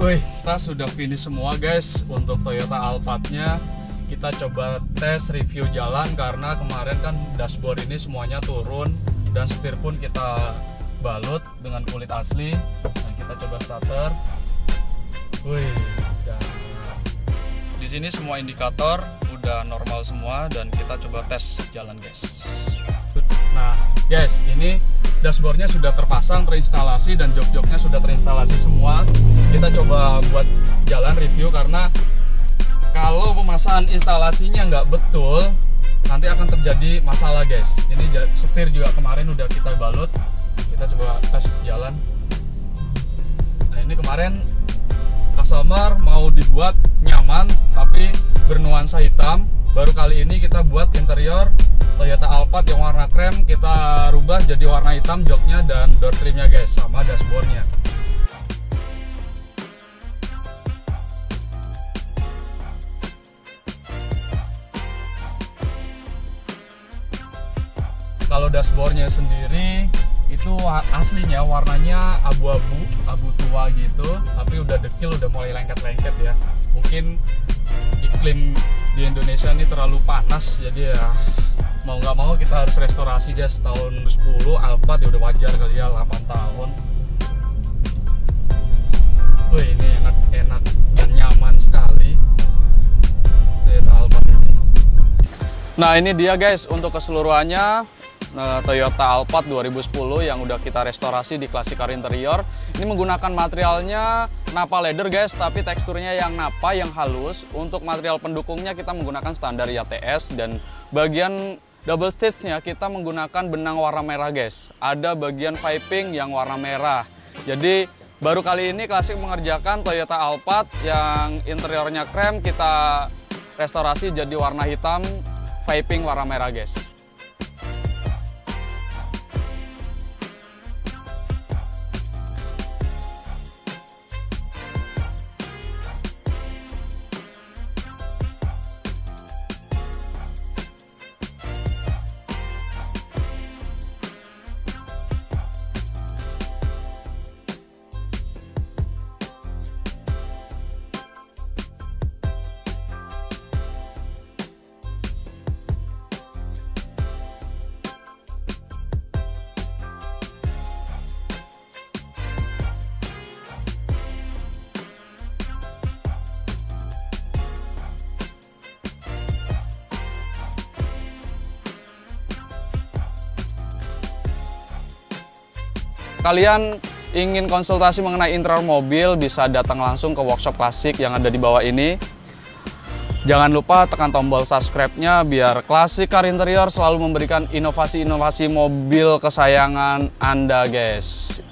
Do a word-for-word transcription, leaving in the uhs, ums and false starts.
Wih, kita sudah finish semua guys untuk Toyota Alphardnya. Kita coba tes review jalan karena kemarin kan dashboard ini semuanya turun dan setir pun kita balut dengan kulit asli. Dan kita coba starter. Wih, sudah. Di sini semua indikator udah normal semua dan kita coba tes jalan guys. Nah guys, ini dashboardnya sudah terpasang, terinstalasi, dan jok-joknya sudah terinstalasi semua. Kita coba buat jalan review karena kalau pemasangan instalasinya nggak betul nanti akan terjadi masalah guys. Ini setir juga kemarin udah kita balut. Kita coba tes jalan. Nah ini kemarin customer mau dibuat nyaman tapi bernuansa hitam. Baru kali ini kita buat interior Toyota Alphard yang warna krem, kita rubah jadi warna hitam joknya dan door trimnya guys, sama dashboardnya. Kalau dashboardnya sendiri itu aslinya warnanya abu-abu, abu tua gitu, tapi udah dekil, udah mulai lengket-lengket ya. Mungkin iklim di Indonesia ini terlalu panas, jadi ya mau nggak mau kita harus restorasi guys. Tahun dua ribu sepuluh Alphard ya udah wajar kali ya, delapan tahun. Wih, ini enak-enak dan nyaman sekali Toyota Alphard ini. Nah ini dia guys untuk keseluruhannya Toyota Alphard dua ribu sepuluh yang udah kita restorasi di Classic Car Interior. Ini menggunakan materialnya napa leather guys, tapi teksturnya yang napa, yang halus. Untuk material pendukungnya kita menggunakan standar Y T S, dan bagian double stitchnya kita menggunakan benang warna merah guys. Ada bagian piping yang warna merah. Jadi baru kali ini Classic mengerjakan Toyota Alphard yang interiornya krem, kita restorasi jadi warna hitam, piping warna merah guys. Kalian ingin konsultasi mengenai interior mobil, bisa datang langsung ke workshop Classic yang ada di bawah ini. Jangan lupa tekan tombol subscribe-nya biar Classic Car Interior selalu memberikan inovasi-inovasi mobil kesayangan Anda guys.